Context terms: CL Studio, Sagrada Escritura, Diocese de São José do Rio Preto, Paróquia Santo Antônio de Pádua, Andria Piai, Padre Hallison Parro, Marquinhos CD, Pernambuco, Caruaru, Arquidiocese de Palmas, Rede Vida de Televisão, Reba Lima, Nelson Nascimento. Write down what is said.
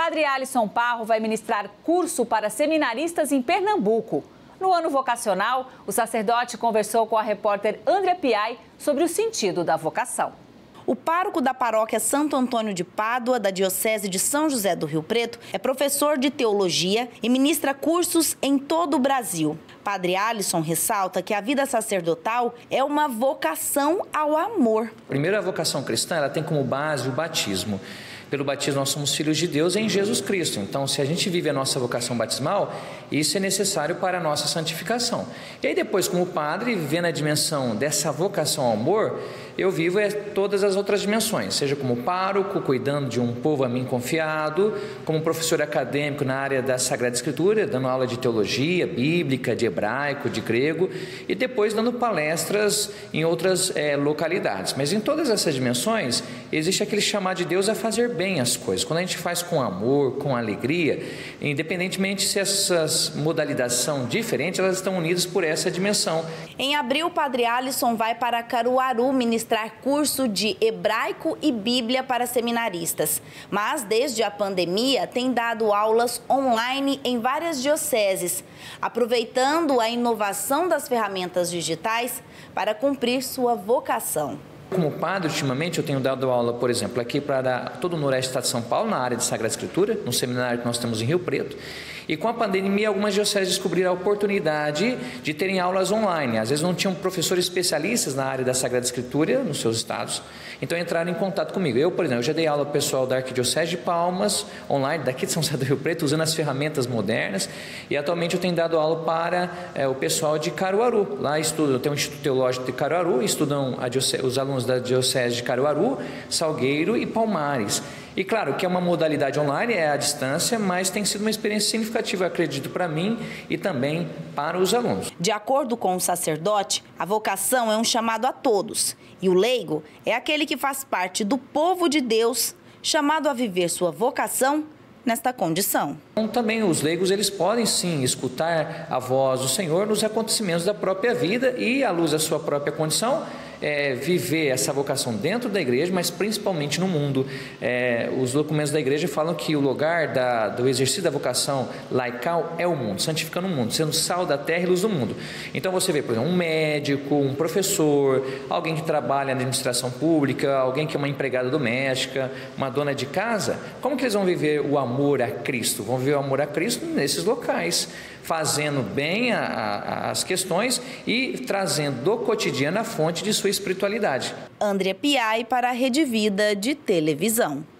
Padre Hallison Parro vai ministrar curso para seminaristas em Pernambuco. No ano vocacional, o sacerdote conversou com a repórter Andria Piai sobre o sentido da vocação. O pároco da Paróquia Santo Antônio de Pádua, da Diocese de São José do Rio Preto, é professor de teologia e ministra cursos em todo o Brasil. Padre Hallison ressalta que a vida sacerdotal é uma vocação ao amor. Primeiro, a vocação cristã, ela tem como base o batismo. Pelo batismo, nós somos filhos de Deus em Jesus Cristo. Então, se a gente vive a nossa vocação batismal, isso é necessário para a nossa santificação. E aí depois, como padre, vivendo a dimensão dessa vocação ao amor, eu vivo todas as outras dimensões, seja como pároco, cuidando de um povo a mim confiado, como professor acadêmico na área da Sagrada Escritura, dando aula de teologia bíblica, de hebraico, de grego, e depois dando palestras em outras localidades. Mas em todas essas dimensões, existe aquele chamado de Deus a fazer bem as coisas. Quando a gente faz com amor, com alegria, independentemente se essas modalidades são diferentes, elas estão unidas por essa dimensão. Em abril, o Padre Hallison vai para Caruaru ministrar curso de hebraico e Bíblia para seminaristas, mas desde a pandemia tem dado aulas online em várias dioceses, aproveitando a inovação das ferramentas digitais para cumprir sua vocação. Como padre, ultimamente, eu tenho dado aula, por exemplo, aqui para todo o Noroeste do Estado de São Paulo, na área de Sagrada Escritura, num seminário que nós temos em Rio Preto. E com a pandemia, algumas dioceses descobriram a oportunidade de terem aulas online. Às vezes não tinham professores especialistas na área da Sagrada Escritura, nos seus estados, então entraram em contato comigo. Eu, por exemplo, já dei aula ao pessoal da Arquidiocese de Palmas, online, daqui de São José do Rio Preto, usando as ferramentas modernas. E atualmente eu tenho dado aula para o pessoal de Caruaru. Lá estudam, tem um Instituto Teológico de Caruaru, estudam os alunos da Diocese de Caruaru, Salgueiro e Palmares. E claro que é uma modalidade online, é à distância, mas tem sido uma experiência significativa, acredito, para mim e também para os alunos. De acordo com o sacerdote, a vocação é um chamado a todos e o leigo é aquele que faz parte do povo de Deus, chamado a viver sua vocação nesta condição. Então, também os leigos, eles podem sim escutar a voz do Senhor nos acontecimentos da própria vida e, à luz da sua própria condição, viver essa vocação dentro da igreja, mas principalmente no mundo. Os documentos da igreja falam que o lugar do exercício da vocação laical é o mundo, santificando o mundo, sendo sal da terra e luz do mundo. Então você vê, por exemplo, um médico, um professor, alguém que trabalha na administração pública, alguém que é uma empregada doméstica, uma dona de casa, como que eles vão viver o amor a Cristo? Vão viver o amor a Cristo nesses locais, fazendo bem as questões e trazendo do cotidiano a fonte de sua espiritualidade. Andria Piai para a Rede Vida de Televisão.